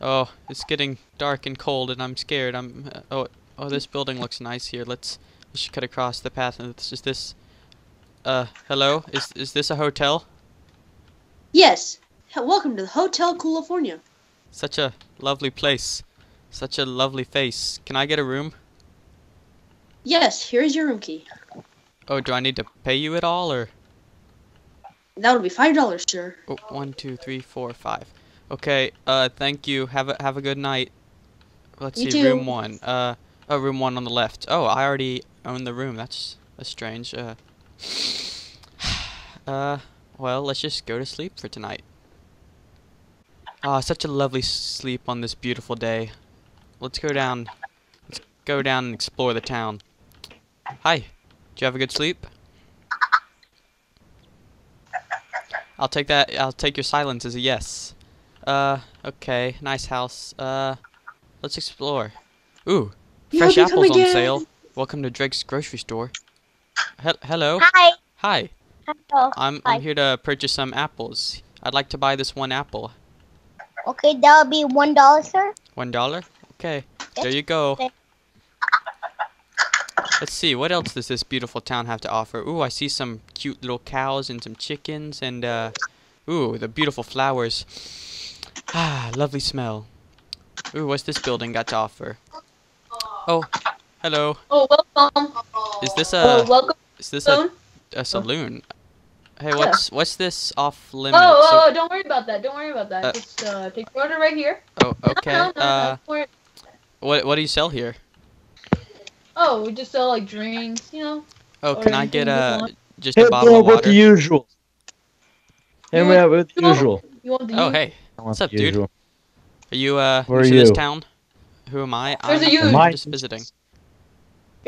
Oh, it's getting dark and cold, and I'm scared. Oh, this building looks nice here. We should cut across the path. And it's just this. Hello. Is this a hotel? Yes. Welcome to the Hotel California. Such a lovely place. Such a lovely face. Can I get a room? Yes. Here is your room key. Oh, do I need to pay you at all, or? That would be $5, sir. Oh, 1, 2, 3, 4, 5. Okay. Thank you. Have a good night. Let's see. Room 1. Oh, room 1 on the left. Oh, I already own the room. That's strange. Well, let's just go to sleep for tonight. Ah, such a lovely sleep on this beautiful day. Let's go down and explore the town. Hi. Did you have a good sleep? I'll take your silence as a yes. Okay. Nice house. Let's explore. Ooh. Fresh apples on sale. Welcome to Drake's grocery store. Hello. Hi. Hi. Hello. I'm here to purchase some apples. I'd like to buy this one apple. Okay, that'll be $1, sir. $1? Okay. There you go. Let's see. What else does this beautiful town have to offer? Ooh, I see some cute little cows and some chickens and ooh, the beautiful flowers. Ah, lovely smell. Ooh, what's this building got to offer? Oh, hello. Oh, welcome. Is this a saloon? Hey, what's this off limits? Oh, don't worry about that. Don't worry about that. Just take your order right here. Oh, okay. What do you sell here? Oh, we just sell like drinks, you know. Oh, can I get just a bottle of water? The usual. And we have the usual. Oh, hey. What's up, dude? Are you new to this town? Who am I? I'm just visiting.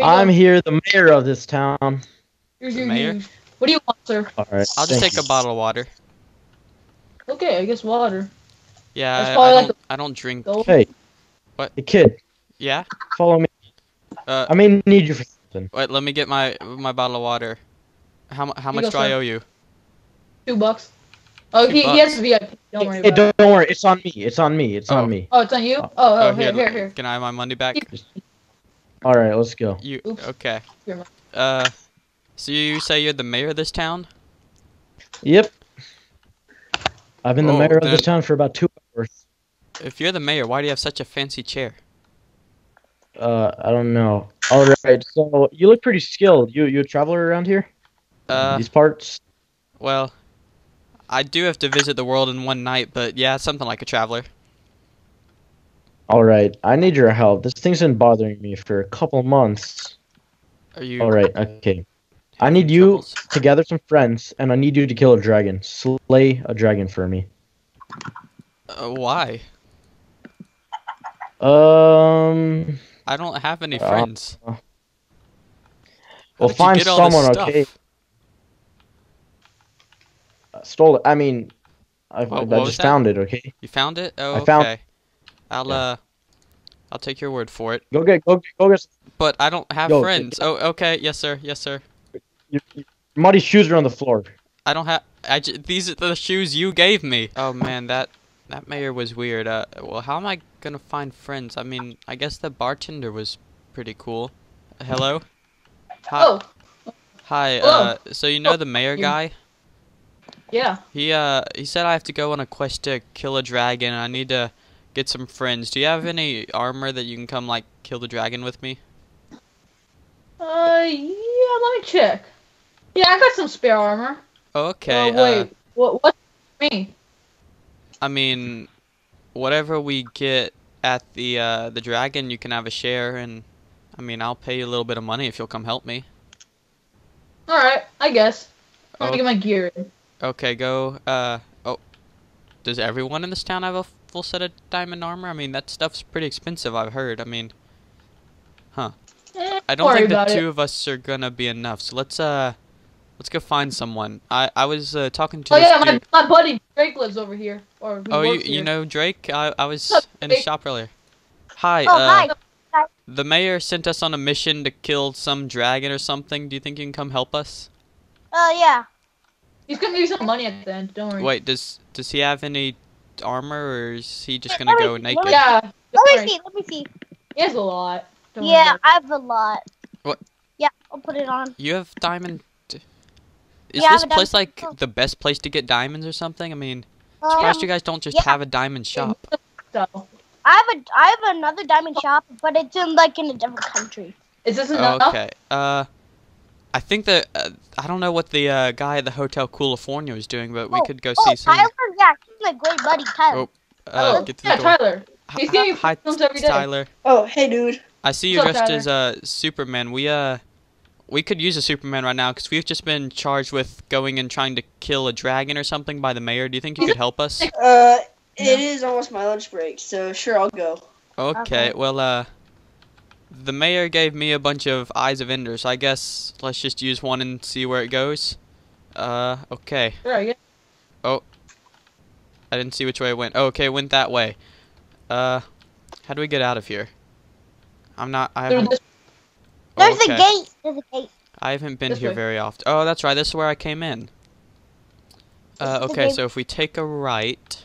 I'm here, the mayor of this town. The mayor? What do you want, sir? All right, I'll just take a bottle of water. Okay, I guess water. Yeah, I don't drink. Hey, what? Hey, kid. Yeah? Follow me. I may need you for something. Wait, let me get my bottle of water. How much do I owe you? $2. Oh, he has VIP. Don't worry about it. Don't worry. It's on me. It's on me. It's on me. Oh, it's on you? Oh, here. Can I have my money back? All right, let's go. Okay. So you say you're the mayor of this town? Yep. I've been the mayor of this town for about 2 hours. If you're the mayor, why do you have such a fancy chair? I don't know. All right, so you look pretty skilled. You a traveler around here? These parts? Well, I do have to visit the world in one night, but yeah, something like a traveler. Alright, I need your help. This thing's been bothering me for a couple months. Are you... Alright, okay. I need you to gather some friends, and I need you to kill a dragon. Slay a dragon for me. Why? I don't have any friends. Well, find someone, okay? Stole it. I mean, I just found it. Okay. You found it? Oh, okay. I'll take your word for it. Go get. But I don't have friends. Oh, okay. Yes, sir. Yes, sir. Your muddy shoes are on the floor. I don't have. These are the shoes you gave me. Oh man, that mayor was weird. Well, how am I gonna find friends? I mean, I guess the bartender was pretty cool. Hello. Hi. Oh. Hi. So you know the mayor guy? Yeah. He said I have to go on a quest to kill a dragon, and I need to get some friends. Do you have any armor that you can come, like, kill the dragon with me? Yeah, let me check. Yeah, I got some spare armor. Okay, wait, what do you mean? I mean, whatever we get at the dragon, you can have a share, and, I mean, I'll pay you a little bit of money if you'll come help me. Alright, I guess. I'm gonna get my gear in. Okay, go, does everyone in this town have a full set of diamond armor? I mean, that stuff's pretty expensive, I've heard. I mean, I don't think the two of us are gonna be enough, so let's go find someone. I was, talking to this dude. my buddy Drake lives over here. You know Drake? I was in a shop earlier. Hi, hi. The mayor sent us on a mission to kill some dragon or something. Do you think you can come help us? Oh, yeah. He's gonna give you some money at the end, don't worry. Wait, does he have any armor, or is he just gonna go naked? Yeah. Let me see. He has a lot. Yeah, I have a lot. What? Yeah, I'll put it on. You have diamond. Is this place like the best place to get diamonds or something? I mean, surprised you guys don't just have a diamond shop. I have another diamond shop, but it's in like in a different country. Is this enough? Okay. I think that I don't know what the guy at the Hotel California was doing, but we could go see some. Tyler, yeah, he's my great buddy, Tyler. Get to the door. Tyler. He's getting films every day. Tyler. Oh, hey, dude. I see you dressed as Superman. We could use a Superman right now because we've just been charged with going and trying to kill a dragon or something by the mayor. Do you think you could help us? It is almost my lunch break, so sure, I'll go. Okay. Well, the mayor gave me a bunch of Eyes of Ender, so I guess let's just use one and see where it goes. Okay. Sure, I guess. Oh. I didn't see which way it went. Oh, okay, it went that way. How do we get out of here? I'm not, I haven't... Oh, okay. There's a gate. I haven't been here very often. Oh, that's right, this is where I came in. Okay, so if we take a right...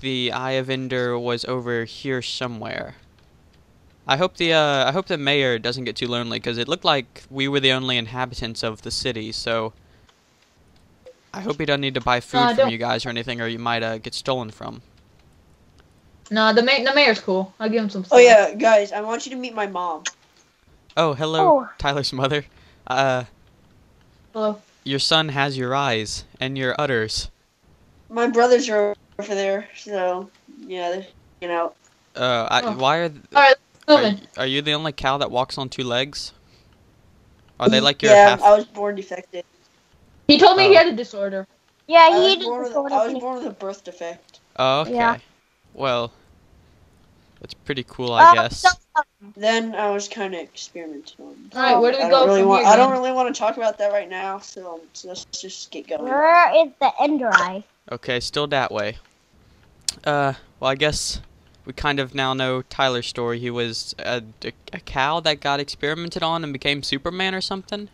The Eye of Ender was over here somewhere. I hope the mayor doesn't get too lonely, because it looked like we were the only inhabitants of the city, so... I hope he doesn't need to buy food from you guys or anything, or you might, get stolen from. No, the mayor's cool. I'll give him some stuff. Oh, yeah, guys, I want you to meet my mom. Oh, hello, Tyler's mother. Hello. Your son has your eyes and your udders. My brothers are over there, so, yeah, they're hanging out. Why are... Alright, let's move in. Are you the only cow that walks on two legs? Are they like your half... Yeah, I was born defective. He told me he had a disorder. Yeah, he had a disorder. I was born with a birth defect. Oh, okay. Yeah. Well... That's pretty cool, I guess. Then I was kind of experimenting. Alright, where do we go from here? I don't really want to talk about that right now, so let's just get going. Where is the Ender Eye? Okay, still that way. Well, I guess we kind of now know Tyler's story. He was a cow that got experimented on and became Superman or something?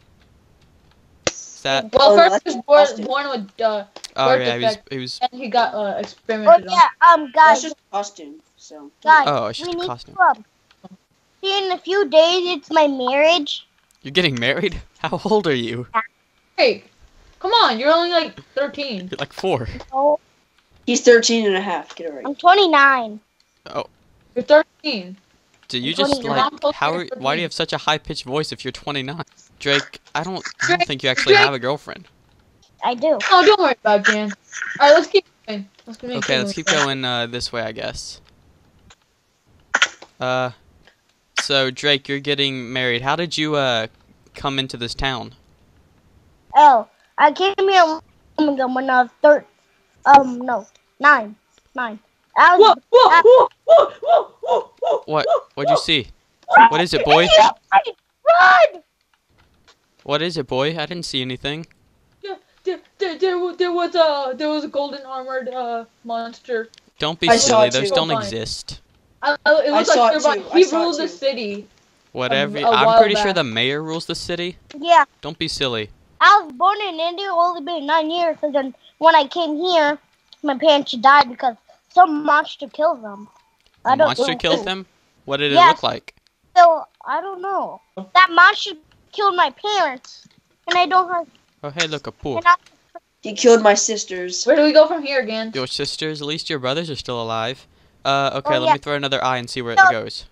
Is that... Well, first he was born with, he was... And he got, experimented on. Guys... That's just costume. So. Guys, we need club. See, in a few days, it's my marriage. You're getting married? How old are you? Hey, come on, you're only like 13. You're like 4. No. He's 13 and a half. Get it right. I'm 29. Oh. You're 13. Do you just like why do you have such a high pitched voice if you're 29? Drake, I don't think you actually have a girlfriend. I do. Oh, don't worry about it, Dan. All right, let's keep going. Let's keep going this way, I guess. So Drake, you're getting married. How did you come into this town? Oh, I came here a long ago when I was 9. What'd you see? What is it, boy? Run! What is it, boy? I didn't see anything. There was a golden armored monster. Don't be silly. Those don't exist. It looks like he rules the city. Whatever. I'm pretty sure the mayor rules the city. Yeah. Don't be silly. I was born in India, only been 9 years, and then when I came here, my parents died because some monster killed them. A monster killed them? What did it look like? So I don't know. That monster killed my parents, and I don't have. Oh hey, look, a pool. He killed my sisters. Where do we go from here again? Your sisters? At least your brothers are still alive. Okay, let me throw another eye and see where it goes.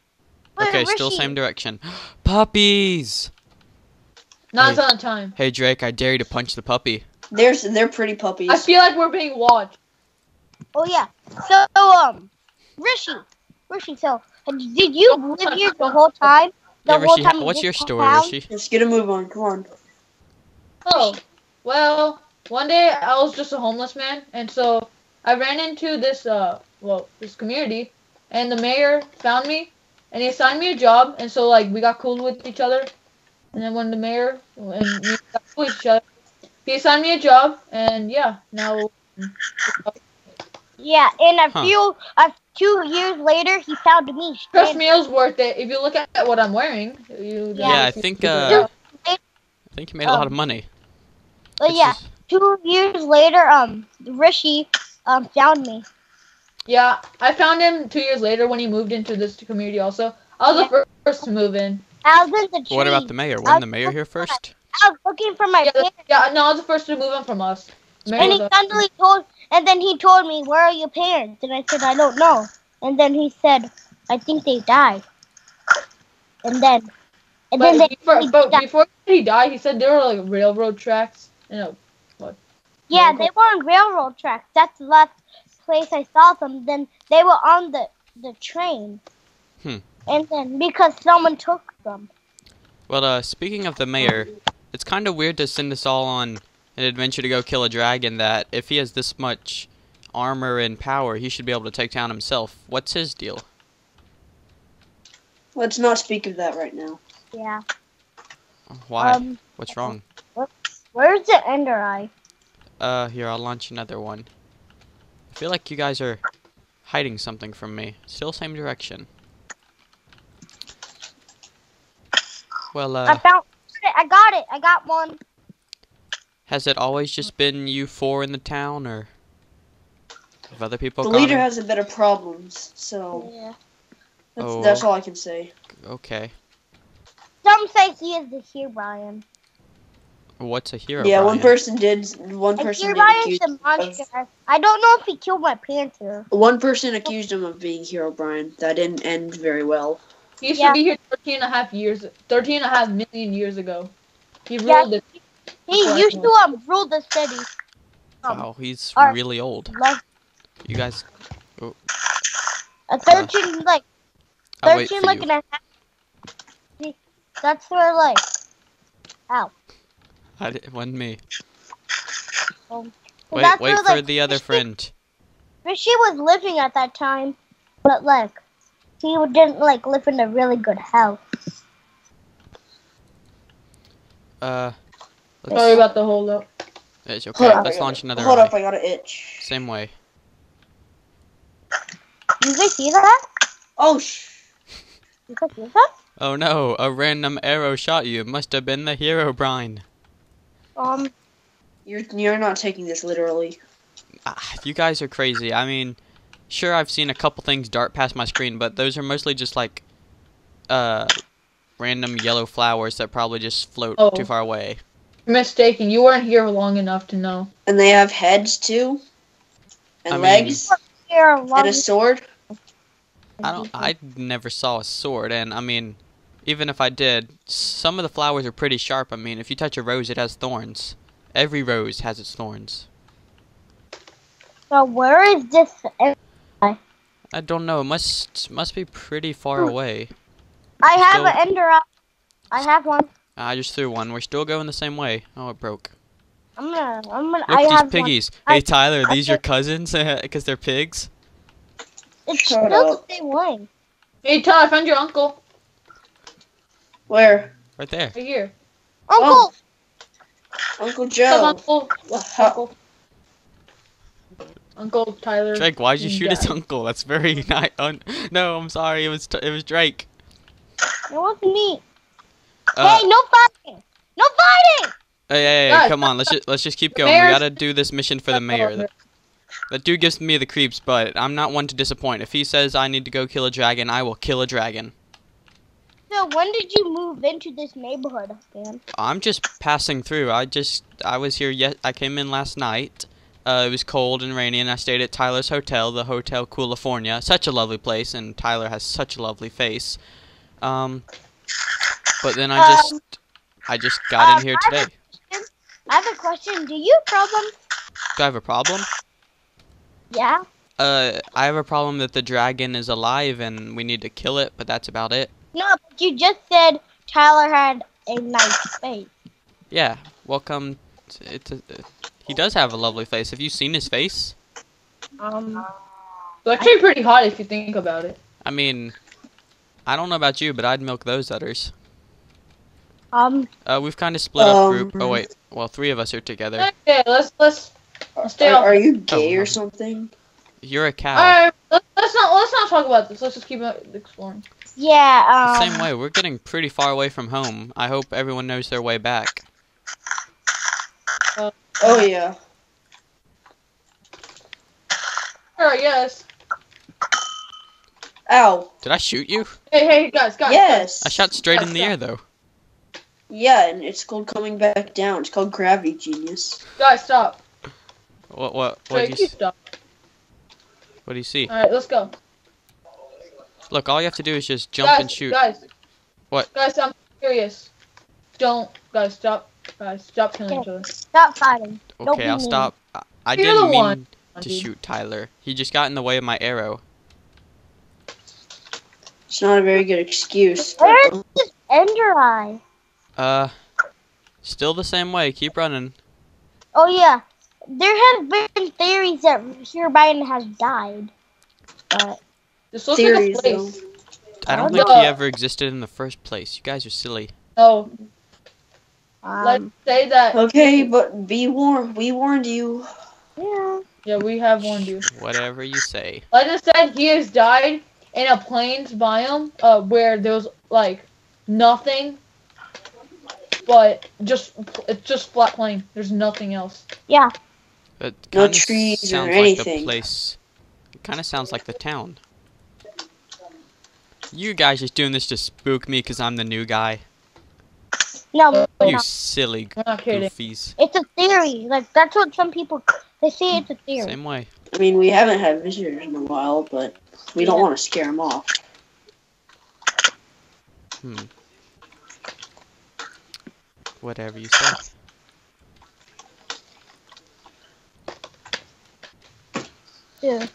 Okay, still same direction. Puppies! Not on time. Hey, Drake, I dare you to punch the puppy. They're pretty puppies. I feel like we're being watched. Oh, yeah. So, Rishi, so, did you live here the whole time? Yeah, Rishi, what's your story, Rishi? Let's get a move on, come on. Oh, well, one day I was just a homeless man, and so I ran into this, this community, and the mayor found me, and he assigned me a job, and so, like, we got cool with each other, and then when the mayor and me got cool with each other, he assigned me a job, and, yeah, now... Yeah, and a few years later, he found me. Trust me, it was worth it. If you look at what I'm wearing... Yeah, I think he made a lot of money. But, 2 years later, Rishi... found me. Yeah, I found him 2 years later when he moved into this community also. I was the first to move in. I was in the tree. What about the mayor? Wasn't the mayor here first? I was looking for my parents. Yeah, no, I was the first to move in from us. And he suddenly told, and then he told me, where are your parents? And I said, I don't know. And then he said, I think they died. But before he died, he said there were like railroad tracks. You know, what? Yeah, they were on railroad tracks. That's the last place I saw them. Then they were on the train. Hmm. And then because someone took them. Well, speaking of the mayor, it's kind of weird to send us all on an adventure to go kill a dragon that if he has this much armor and power, he should be able to take down himself. What's his deal? Let's not speak of that right now. Yeah. Why? What's wrong? Where's the Ender Eye? Here, I'll launch another one. I feel like you guys are hiding something from me. Still same direction. Well, I got it. I got one. Has it always just been you four in the town, or have other people? The leader has a bit of problems, so yeah. That's all I can say. Okay. Some say he is the Herobrine. What's a Herobrine? Yeah, one person did accuse him of... I don't know if he killed my panther. One person accused him of being Herobrine. That didn't end very well. He used to be here 13.5 million years ago. He ruled the city. He used to rule the city. Wow, he's really old. You guys... Oh. A 13.5. That's where, like... Ow. It wasn't me. Wait for the other friend. Rishi was living at that time, but, like... He didn't, like, live in a really good house. Sorry about the holdup. It's okay. Let's launch another one. Hold up, I got an itch. Same way. You guys see that? Oh, You guys see that? Oh no, a random arrow shot you. It must have been the Herobrine. You're not taking this literally. You guys are crazy. I mean... Sure, I've seen a couple things dart past my screen, but those are mostly just like random yellow flowers that probably just float too far away. You're mistaken. You weren't here long enough to know. And they have heads too, and legs, and a sword. I never saw a sword, and I mean, even if I did, some of the flowers are pretty sharp. I mean, if you touch a rose, it has thorns. Every rose has its thorns. So where is this? I don't know. It must be pretty far away. I have an Ender Eye. I have one. I just threw one. We're still going the same way. Oh, it broke. Look at these piggies. Hey, Tyler, these your cousins? Because they're pigs? It's still the same way. Hey, Tyler, I found your uncle. Where? Right there. Right here. Uncle! Oh. Uncle Joe. Come, uncle. Uncle. Uncle Tyler. Drake, why'd you shoot his uncle? That's very nice. No, I'm sorry. It was Drake. It wasn't me. Hey, no fighting! No fighting! Hey, come on. Let's just keep going. We gotta do this mission for the mayor. That dude gives me the creeps, but I'm not one to disappoint. If he says I need to go kill a dragon, I will kill a dragon. So when did you move into this neighborhood, man? I'm just passing through. I was here. I came in last night. It was cold and rainy, and I stayed at Tyler's hotel, the Hotel California. Such a lovely place, and Tyler has such a lovely face. But then I just got in here today. I have a question. Do you have a problem? Do I have a problem? Yeah. I have a problem that the dragon is alive, and we need to kill it, but that's about it. No, but you just said Tyler had a nice face. Yeah. Welcome. He does have a lovely face. Have you seen his face? It's actually pretty hot if you think about it. I mean, I don't know about you, but I'd milk those udders. We've kind of split up group. Oh wait, well, three of us are together. Okay, let's stay off. Are you gay or something? You're a cow. All right, let's not talk about this. Let's just keep exploring. Yeah. Same way. We're getting pretty far away from home. I hope everyone knows their way back. Oh yeah. I guess. Ow. Did I shoot you? Hey, guys. Yes. I shot straight in the air, though. Yeah, and it's called coming back down. It's called gravity, genius. Guys, stop. What do you see? What do you see? Alright, let's go. Look, all you have to do is just jump and shoot. Guys. What? Guys, I'm serious. Don't. Guys, stop. Guys, stop killing each other. Stop fighting. Okay, I'll stop. I didn't mean to shoot Tyler. He just got in the way of my arrow. It's not a very good excuse. Where's this Ender Eye? Still the same way. Keep running. Oh, yeah. There have been theories that Herobrine has died. But this looks like a place. I don't think he ever existed in the first place. You guys are silly. No. Let's say that. Okay, but be warned. We warned you. Yeah. Yeah, we have warned you. Whatever you say. Let's just say he has died in a plains biome, where there's like nothing, but it's just flat plain. There's nothing else. Yeah. It no trees or anything. Like the place. It kind of sounds like the town. You guys just doing this to spook me because I'm the new guy. No, you silly goofies. It's a theory. Like, that's what some people, they say it's a theory. Same way. I mean, we haven't had visitors in a while, but we don't want to scare them off. Hmm. Whatever you say. Yeah.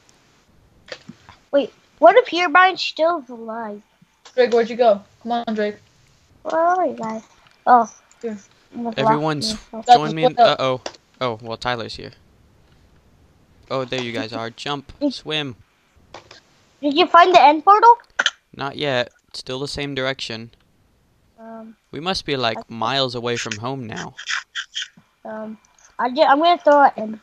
Wait, what if Herobrine's still alive? Drake, where'd you go? Come on, Drake. Where are you guys? Oh. Here. Everyone's joined me in... Uh-oh. Oh, well, Tyler's here. Oh, there you guys are. Jump. Swim. Did you find the end portal? Not yet. Still the same direction. We must be, like, miles away from home now. I'm gonna throw it in.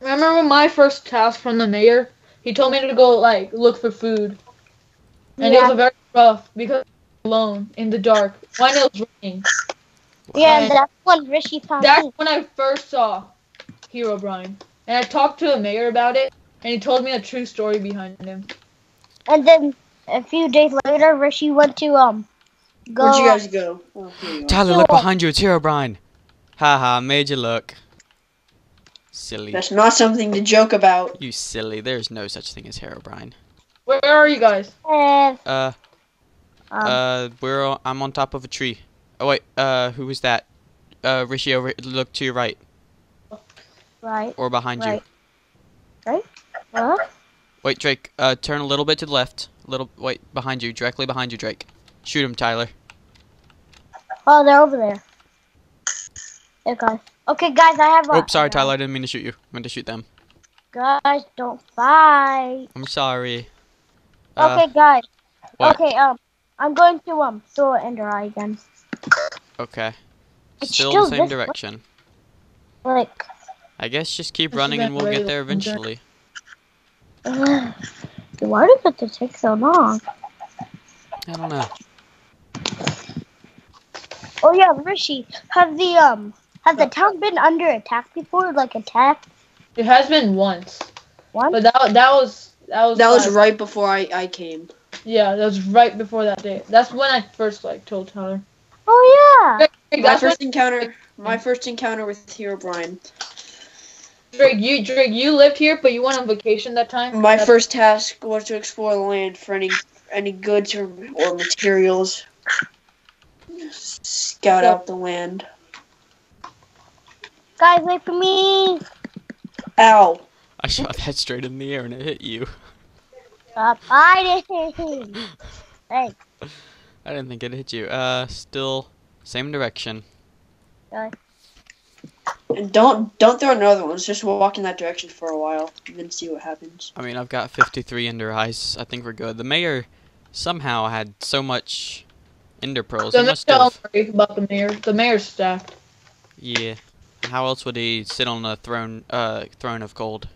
Remember when my first task from the mayor? He told me to go, like, look for food. And it was a very rough, because alone in the dark. Why no drinking? Yeah, and that's when Rishi found me. When I first saw Herobrine. And I talked to the mayor about it, and he told me a true story behind him. And then a few days later, Rishi went to go. Where'd you guys go? Tyler, look behind you. It's Herobrine. Haha, made you look. Silly. That's not something to joke about. You silly. There's no such thing as Herobrine. Where are you guys? I'm on top of a tree. Oh wait, who was that? Rishi, over. Look to your right. Right. Or behind you. Right. Huh? Wait, Drake. Turn a little bit to the left. Wait, behind you, directly behind you, Drake. Shoot him, Tyler. Oh, they're over there. Okay. Okay, guys, I have. Oops, sorry, Tyler. I didn't mean to shoot you. I meant to shoot them. Guys, don't fight. I'm sorry. Okay, guys. What? Okay, I'm going to throw Ender Eye again. Okay. Still the same direction. Like. I guess just keep running and we'll get there eventually. Why did it take so long? I don't know. Oh yeah, Rishi, has the town been under attack before? Like attacked? It has been once. Once? But that was right before I came. Yeah, that was right before that day. That's when I first told Tyler. Oh yeah. My first encounter with Herobrine. Drake, you lived here, but you went on vacation that time. My first task was to explore the land for any goods or materials. Scout out the land. Guys, wait for me. Ow! I shot that straight in the air and it hit you. Stop fighting! Hey. I didn't think it hit you. Still same direction. And don't throw another one. Just walk in that direction for a while and then see what happens. I mean, I've got 53 Ender Eyes. I think we're good. The mayor somehow had so much Ender Pearls. Don't worry about the mayor. The mayor's stacked. Yeah. How else would he sit on a throne? Throne of gold.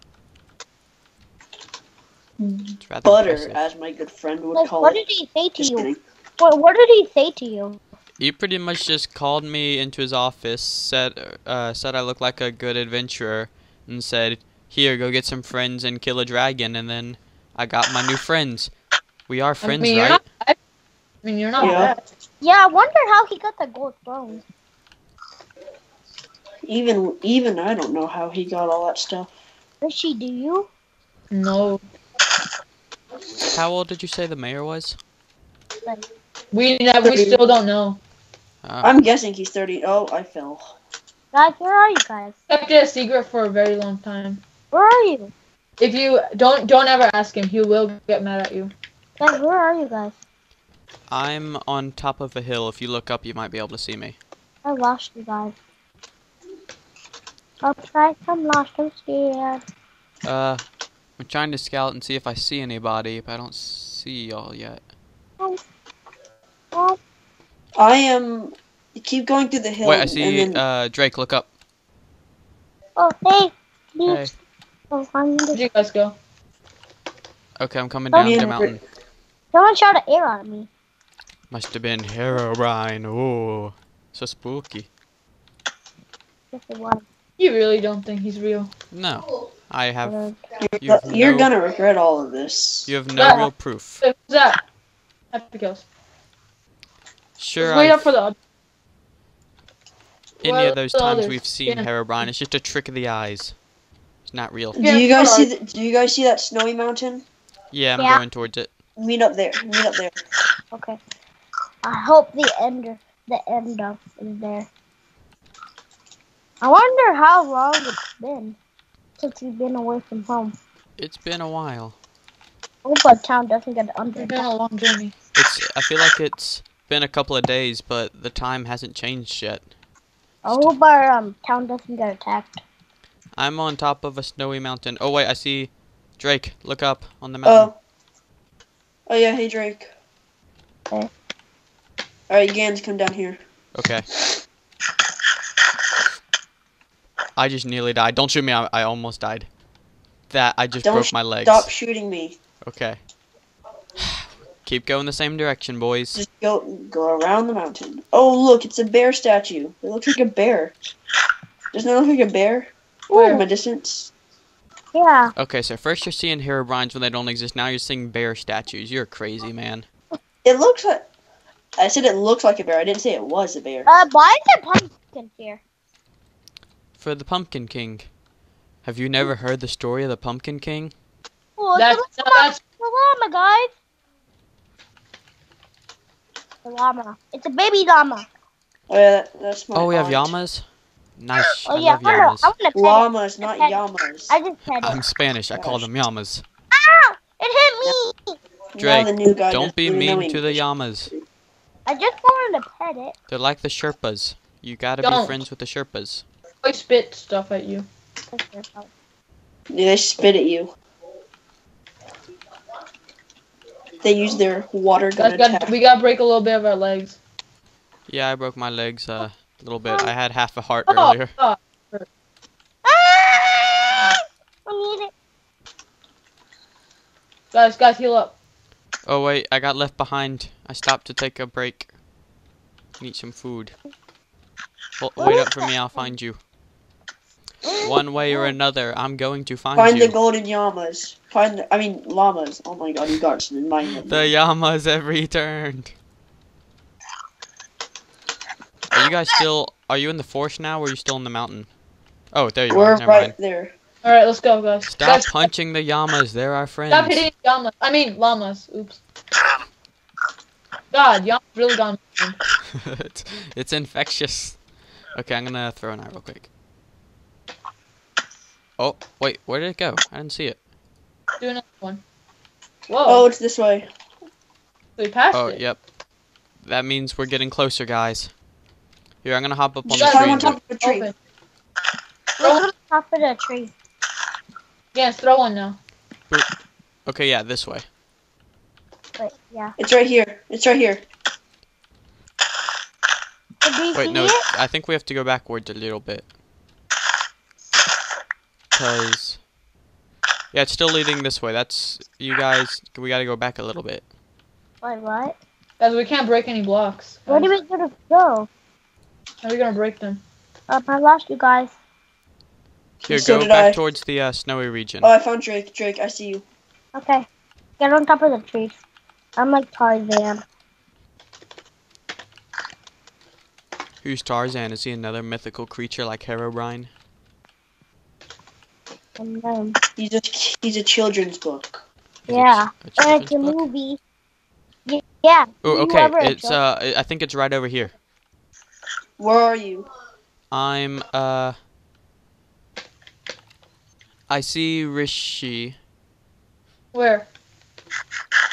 Butter, impressive. As my good friend would call it. What did he say to you? What did he say to you? He pretty much just called me into his office, said I look like a good adventurer, and said here, go get some friends and kill a dragon, and then I got my new friends. We are friends, right? You're not bad. Yeah, I wonder how he got the gold throne. Even I don't know how he got all that stuff. Rishi, do you? No. How old did you say the mayor was? We still don't know. I'm guessing he's 30. Oh, I fell. Guys, where are you guys? I kept it a secret for a very long time. Where are you? If you don't ever ask him, he will get mad at you. Guys, where are you guys? I'm on top of a hill. If you look up, you might be able to see me. I lost you guys. I'm lost. I'm scared. I'm trying to scout and see if I see anybody, but I don't see y'all yet. I am. Keep going through the hill. Wait, I see Drake. Look up. Oh, hey. Hey. Oh, where'd you guys go? Okay, I'm coming down the mountain. Someone shot an arrow at me. Must have been Herobrine. Oh, so spooky. Yes, it was. You really don't think he's real? No, I have. You're gonna regret all of this. You have no real proof. What's that? Happy kills. Sure. Just wait up for the. Any of those times we've seen Herobrine, it's just a trick of the eyes. It's not real. Do you guys see? Do you guys see that snowy mountain? Yeah, I'm going towards it. Meet up there. Meet up there. Okay. I hope the ender is there. I wonder how long it's been since we've been away from home. It's been a while. I hope our town doesn't get under. It's been a long journey. I feel like it's been a couple of days, but the time hasn't changed yet. I hope our town doesn't get attacked. I'm on top of a snowy mountain. Oh wait, I see Drake. Look up on the mountain. Oh yeah, hey Drake. Okay. Alright, Gans, come down here. Okay. I just nearly died. Don't shoot me. I almost died. I just broke my legs. Stop shooting me. Okay. Keep going the same direction, boys. Just go around the mountain. Oh, look. It's a bear statue. It looks like a bear. Doesn't it look like a bear? Ooh. From a distance? Yeah. Okay, so first you're seeing Herobrines when they don't exist. Now you're seeing bear statues. You're crazy, man. It looks like... I said it looks like a bear. I didn't say it was a bear. Why is there pumpkin here? For the Pumpkin King. Have you never heard the story of the Pumpkin King? Oh, that's the llama, guys. The llama. It's a baby llama. Oh, yeah, that's my we have llamas? Nice. Oh, yeah. I love llamas. Llamas, not llamas. I just said it. I'm Spanish. I call them llamas. Ow! It hit me! Drake, don't be mean to the llamas. I just wanted to pet it. They're like the Sherpas. You gotta be friends with the Sherpas. They spit stuff at you. Yeah, they spit at you. They use their water gun attack. We gotta break a little bit of our legs. Yeah, I broke my legs a little bit. I had half a heart earlier. Ah! I need it. Guys, heal up. Oh wait, I got left behind. I stopped to take a break. Need some food. Well, wait up for me. I'll find you. One way or another, I'm going to find you. Find the golden llamas. I mean, llamas. Oh my god, you got some in mind. The llamas have returned. Are you guys still... Are you in the forest now, or are you still in the mountain? Oh, there you are. We're right there. Alright, let's go, guys. Stop punching the llamas. They're our friends. Stop hitting llamas. I mean, llamas. Oops. God, llamas really gone. It's infectious. Okay, I'm gonna throw an eye real quick. Oh, wait, where did it go? I didn't see it. Do another one. Whoa. Oh, it's this way. We passed it. Oh, yep. That means we're getting closer, guys. Here, I'm gonna hop up on the tree. On top of the tree. Throw on top of the tree. Yes, throw one now. Okay, yeah, this way. Wait, yeah. It's right here. It's right here. Wait, no, I think we have to go backwards a little bit. Because... Yeah, it's still leading this way. That's... You guys, we gotta go back a little bit. Wait, what? Guys, we can't break any blocks. Guys. Where do we go? How are we gonna break them? I lost you guys. Here, so go back towards the snowy region. Oh, I found Drake. Drake, I see you. Okay. Get on top of the trees. I'm like Tarzan. Who's Tarzan? Is he another mythical creature like Herobrine? He's a children's book. Yeah, it's a movie. Yeah. Oh, okay. It's I think it's right over here. Where are you? I'm I see Rishi. Where?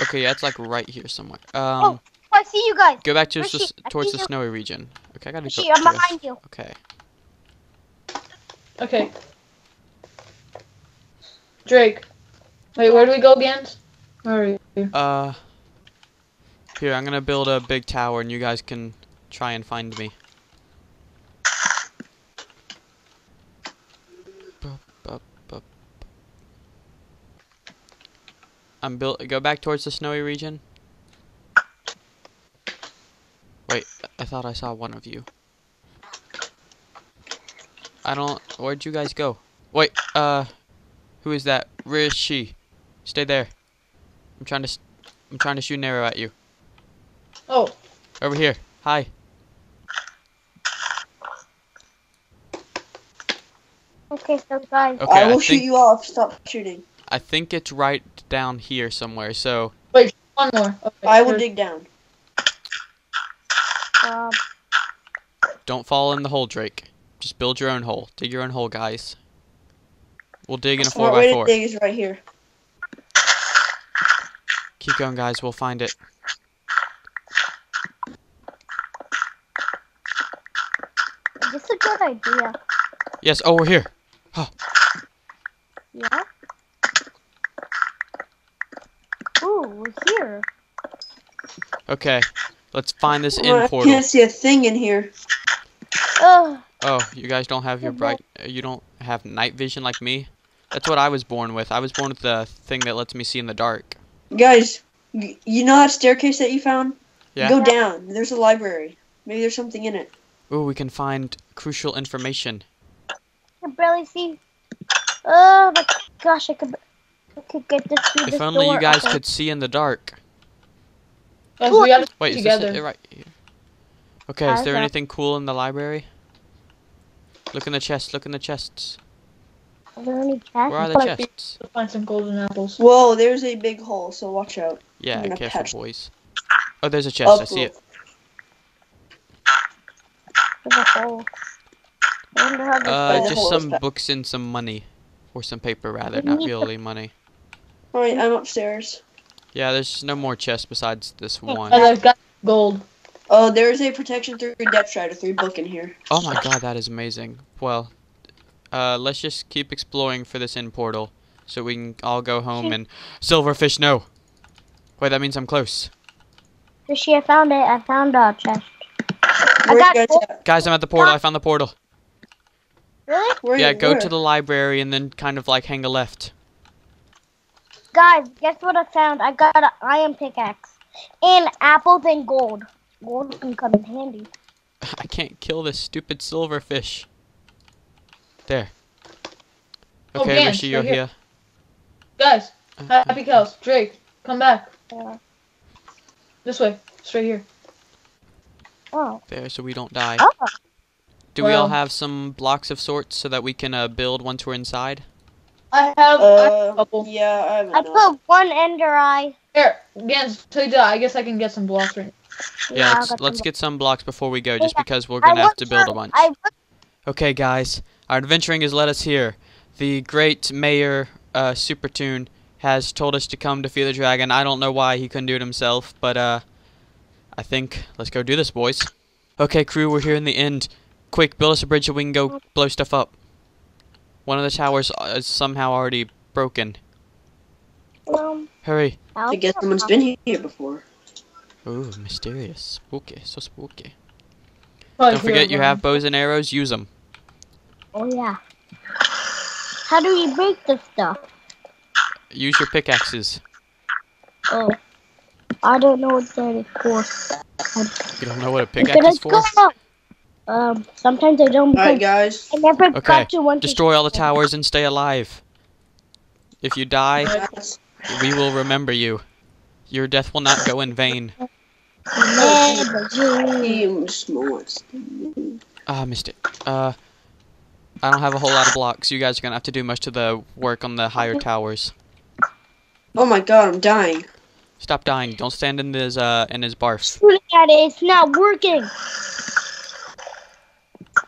Okay, yeah, it's like right here somewhere. Oh, I see you guys. Go back to Rishi, towards the snowy region. Okay, I gotta Rishi, I'm behind you. Okay. Okay. Drake. Wait, where do we go, Gans? Where are you? Here, I'm gonna build a big tower and you guys can try and find me. Go back towards the snowy region. Wait, I thought I saw one of you. Where'd you guys go? Wait, who is that? Rishi. Stay there. I'm trying to shoot an arrow at you. Oh. Over here. Hi. Okay, so guys. Okay, I will shoot you off. Stop shooting. I think it's right down here somewhere, so... Wait, one more. Okay, I will dig down. Don't fall in the hole, Drake. Just build your own hole. Dig your own hole, guys. We'll dig in a 4x4. Way to dig is right here. Keep going, guys. We'll find it. This is a good idea. Yes. Oh, we're here. Huh. Yeah. Ooh, we're here. Okay. Let's find this in portal. I can't see a thing in here. Oh. Oh, you guys don't have your bright. You don't have night vision like me. That's what I was born with. I was born with the thing that lets me see in the dark. Guys, you know that staircase that you found? Yeah. Go down. There's a library. Maybe there's something in it. Ooh, we can find crucial information. I can barely see. Oh my gosh, I could get this through this door. If only you guys could see in the dark. Guys, we gotta wait, is this it right here? Okay, is there anything cool in the library? Look in the chest. Look in the chests. Are there any chests? Where are the chests? Find some golden apples. Whoa, there's a big hole, so watch out. Yeah, careful, boys. Oh, there's a chest. I see it. There's a hole. Just some books and some money, or some paper rather, not really money. All right, I'm upstairs. Yeah, there's no more chests besides this one. And I've got gold. Oh, there's a protection 3 depth rider 3 book in here. Oh my god, that is amazing. Well, let's just keep exploring for this end portal so we can all go home and... Silverfish, no! Wait, that means I'm close. Fishy, I found it. I found a chest. Guys, I'm at the portal. I found the portal. Really? Yeah, go to the library and then kind of like hang a left. Guys, guess what I found? I got an iron pickaxe. And apples and gold. Gold can come in handy. I can't kill this stupid silverfish. There. Okay, Rishi, you're here. Guys, happy cows. Drake, come back. Yeah. This way. Straight here. Oh. There, so we don't die. Oh. Do we all have some blocks of sorts so that we can build once we're inside? I have a couple. Yeah, I have put one Ender Eye. Here, Gans, I guess I can get some blocks right now. Yeah, let's get some blocks before we go, just because we're going to have to build a bunch. Okay, guys. Our adventuring has led us here. The great mayor, Supertoon, has told us to come defeat the dragon. I don't know why he couldn't do it himself, but I think let's go do this, boys. Okay, crew, we're here in the end. Quick, build us a bridge so we can go blow stuff up. One of the towers is somehow already broken. Hurry. I guess someone's been here before. Ooh, mysterious. Spooky. So spooky. Don't forget you have bows and arrows. Use them. Oh, yeah. How do we break this stuff? Use your pickaxes. Oh. I don't know what that is for. You don't know what a pickaxe is for? Sometimes I don't. All right, guys. I never got to one. Destroy all the towers and stay alive. If you die, we will remember you. Your death will not go in vain. Ah, missed it. I don't have a whole lot of blocks. You guys are gonna have to do much to the work on the higher towers. Oh my god, I'm dying. Stop dying. Don't stand in his barf. Look at it. It's not working.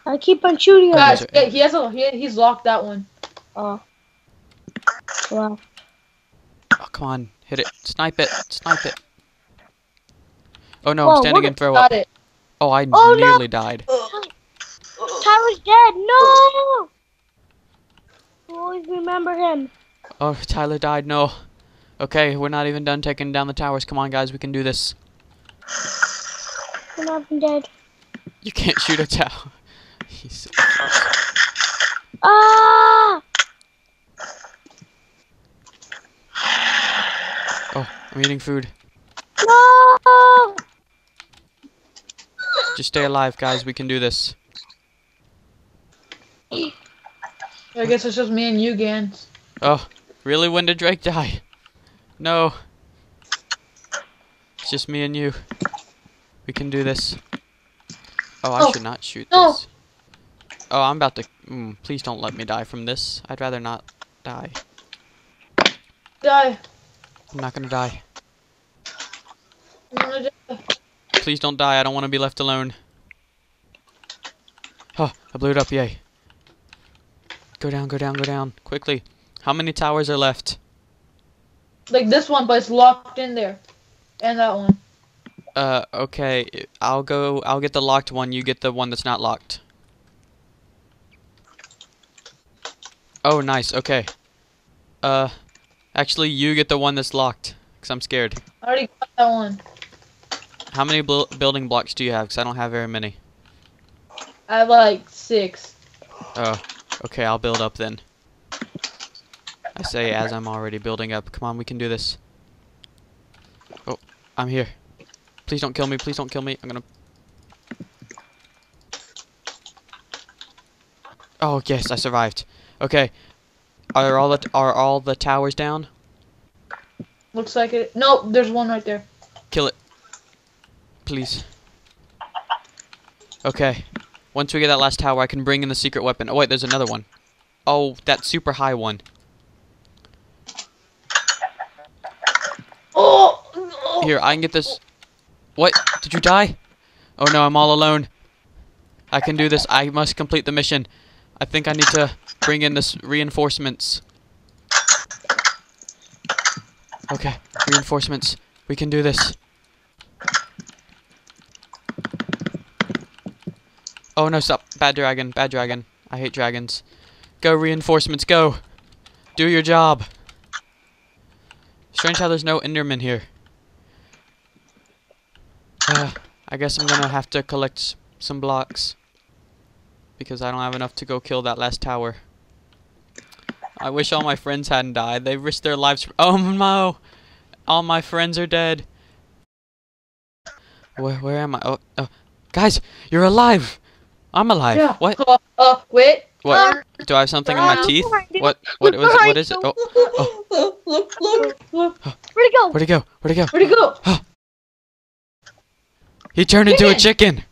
I keep on shooting. Guys, he has a, he's locked that one. Oh. Wow. Oh, come on. Hit it. Snipe it. Snipe it. Oh no, I'm standing in throw up. It. Oh, I nearly died. Tyler's dead. No! We'll always remember him. Oh, Tyler died. No. Okay, we're not even done taking down the towers. Come on, guys. We can do this. We're not even dead. You can't shoot a tower. He's ah! Oh, I'm eating food. No! Just stay alive, guys. We can do this. I guess it's just me and you, Gans. Oh, really? When did Drake die? No. It's just me and you. We can do this. Oh, I should not shoot this. Oh, I'm about to... please don't let me die from this. I'd rather not die. Die. I'm not gonna die. I'm gonna die. Please don't die. I don't want to be left alone. Oh, I blew it up. Yay. Go down, go down, go down. Quickly. How many towers are left? Like this one, but it's locked in there. And that one. Okay. I'll get the locked one. You get the one that's not locked. Oh, nice. Okay. Actually, you get the one that's locked. Because I'm scared. I already got that one. How many building blocks do you have? Because I don't have very many. I have like 6. Oh. Okay, I'll build up then. I say as I'm already building up. Come on, we can do this. Oh, I'm here. Please don't kill me. Please don't kill me. I'm gonna... Oh, yes, I survived. Okay. Are all the towers down? Looks like it. No, there's one right there. Kill it. Please. Okay. Once we get that last tower, I can bring in the secret weapon. Oh, wait, there's another one. Oh, that super high one. Here, I can get this. What? Did you die? Oh no, I'm all alone. I can do this. I must complete the mission. I think I need to bring in this reinforcements. Okay, reinforcements. We can do this. Oh no, stop. Bad dragon, bad dragon. I hate dragons. Go, reinforcements, go. Do your job. Strange how there's no Enderman here. I guess I'm gonna have to collect some blocks because I don't have enough to go kill that last tower. I wish all my friends hadn't died. They risked their lives. Oh no! All my friends are dead. Where am I? Oh, guys, you're alive. I'm alive. Yeah. What? Wait. What? Do I have something in my teeth? What is it? Oh. Oh. Look. Where'd he go? Where'd he go? He turned into a chicken!